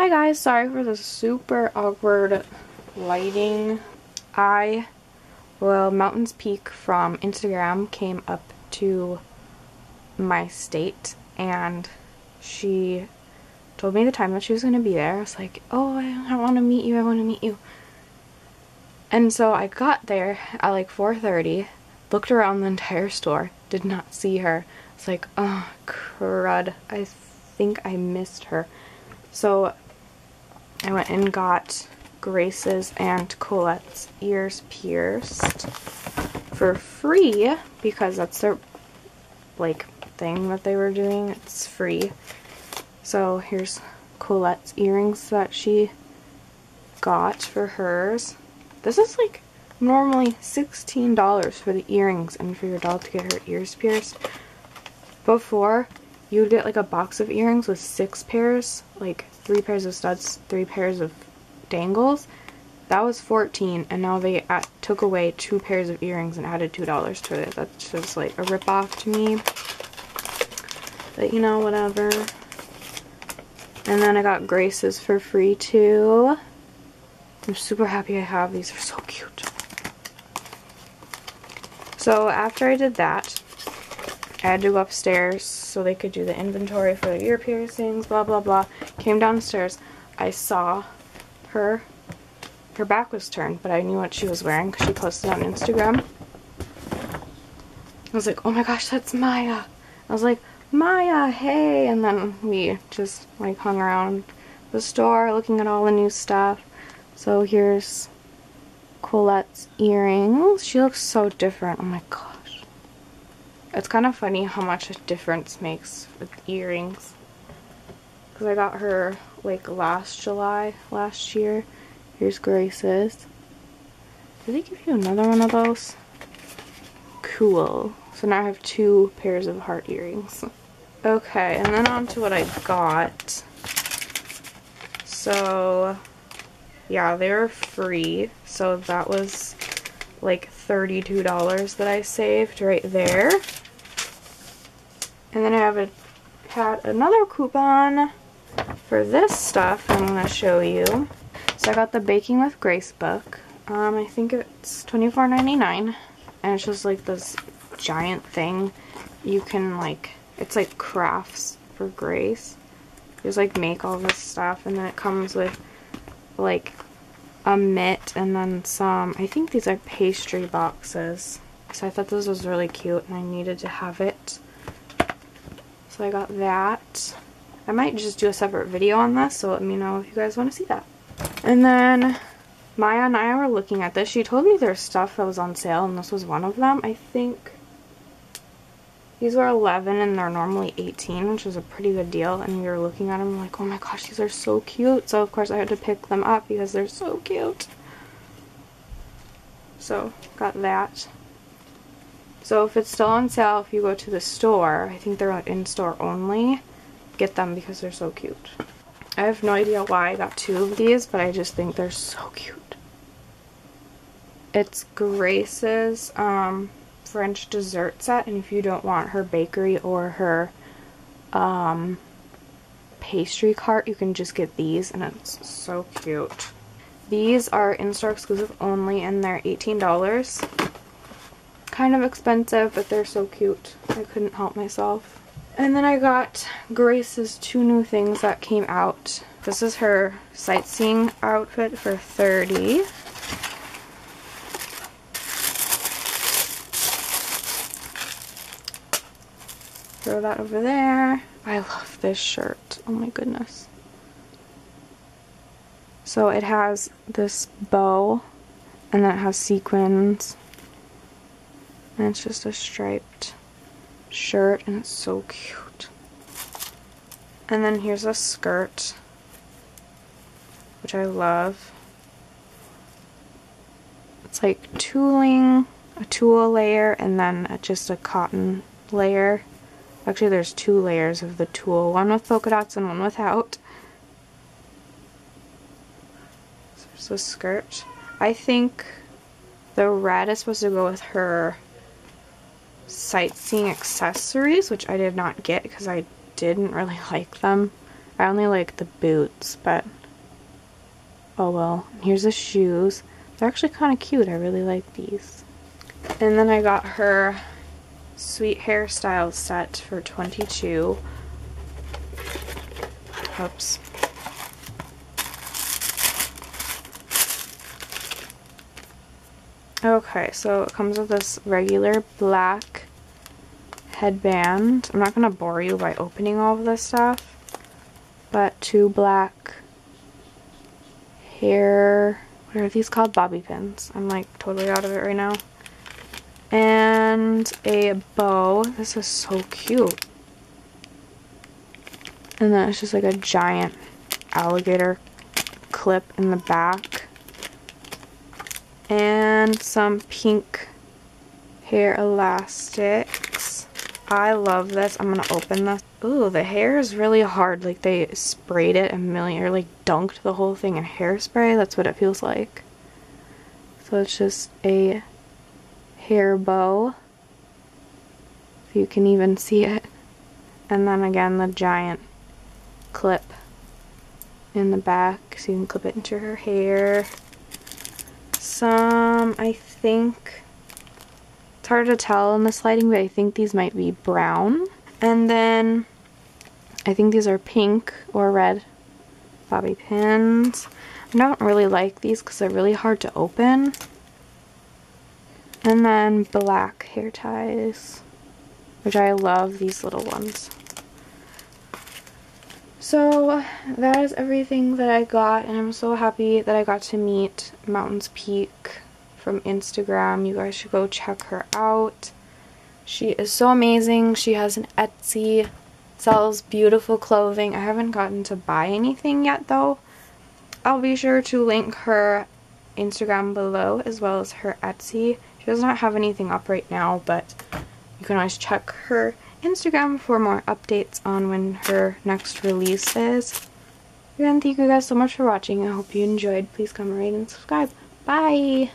Hi guys, sorry for the super awkward lighting. Mountains Peak from Instagram came up to my state and she told me the time that she was going to be there. I was like, oh, I want to meet you, I want to meet you. And so I got there at like 4:30, looked around the entire store, did not see her. It's like, oh crud, I think I missed her. So I went and got Grace's and Colette's ears pierced for free because that's their, like, thing that they were doing. It's free. So here's Colette's earrings that she got for hers. This is, like, normally $16 for the earrings and for your doll to get her ears pierced. Before, you would get, like, a box of earrings with 6 pairs, like, 3 pairs of studs, 3 pairs of dangles. That was $14, and now they took away 2 pairs of earrings and added $2 to it. That's just, like, a rip-off to me. But, you know, whatever. And then I got Grace's for free, too. I'm super happy I have these. They're so cute. So, after I did that, I had to go upstairs so they could do the inventory for the ear piercings, blah blah blah. Came downstairs, I saw her. Her back was turned, but I knew what she was wearing because she posted on Instagram. I was like, oh my gosh, that's Maya. I was like, Maya, hey! And then we just, like, hung around the store looking at all the new stuff. So here's Colette's earrings. She looks so different, oh my god. It's kind of funny how much a difference makes with earrings. Because I got her, like, last year. Here's Grace's. Did they give you another one of those? Cool. So now I have 2 pairs of heart earrings. Okay, and then on to what I got. So, yeah, they were free. So that was, like, $32 that I saved right there. And then I had another coupon for this stuff I'm going to show you. So I got the Baking with Grace book. I think it's $24.99. And it's just like this giant thing. You can, like, it's like crafts for Grace. You just, like, make all this stuff. And then it comes with, like, a mitt and then some, I think these are pastry boxes. So I thought this was really cute and I needed to have it. So I got that. I might just do a separate video on this, so let me know if you guys want to see that. And then Maya and I were looking at this. She told me there's stuff that was on sale and this was one of them. I think these were $11 and they're normally $18, which was a pretty good deal. And we were looking at them like, oh my gosh, these are so cute. So of course I had to pick them up because they're so cute. So got that. So if it's still on sale, if you go to the store, I think they're in-store only, get them because they're so cute. I have no idea why I got 2 of these, but I just think they're so cute. It's Grace's, French dessert set, and if you don't want her bakery or her pastry cart, you can just get these, and it's so cute. These are in-store exclusive only, and they're $18. Kind of expensive, but they're so cute. I couldn't help myself. And then I got Grace's 2 new things that came out. This is her sightseeing outfit for $30. Throw that over there. I love this shirt. Oh my goodness. So it has this bow and then it has sequins. And it's just a striped shirt and it's so cute. And then here's a skirt, which I love. It's like tooling, a tulle layer, and then just a cotton layer. Actually, there's 2 layers of the tulle, one with polka dots and one without. So there's a skirt. I think the red is supposed to go with her sightseeing accessories, which I did not get because I didn't really like them. I only like the boots, but oh well. Here's the shoes. They're actually kind of cute. I really like these. And then I got her sweet hairstyle set for $22. Oops. Okay, so it comes with this regular black headband. I'm not going to bore you by opening all of this stuff, but two black hair, what are these called? Bobby pins. I'm like totally out of it right now. And a bow. This is so cute. And then it's just like a giant alligator clip in the back. And some pink hair elastics. I love this. I'm gonna open this. Ooh, the hair is really hard. Like they sprayed it a million, or like dunked the whole thing in hairspray. That's what it feels like. So it's just a hair bow, if you can even see it. And then again, the giant clip in the back, so you can clip it into her hair. Some, I think, it's hard to tell in this lighting, but I think these might be brown. And then I think these are pink or red bobby pins. I don't really like these because they're really hard to open. And then black hair ties, which I love these little ones. So that is everything that I got, and I'm so happy that I got to meet Mountains Peak from Instagram. You guys should go check her out. She is so amazing. She has an Etsy, sells beautiful clothing. I haven't gotten to buy anything yet though. I'll be sure to link her Instagram below as well as her Etsy. She does not have anything up right now, but you can always check her Instagram for more updates on when her next release is. Again, thank you guys so much for watching. I hope you enjoyed. Please comment, rate, and subscribe. Bye!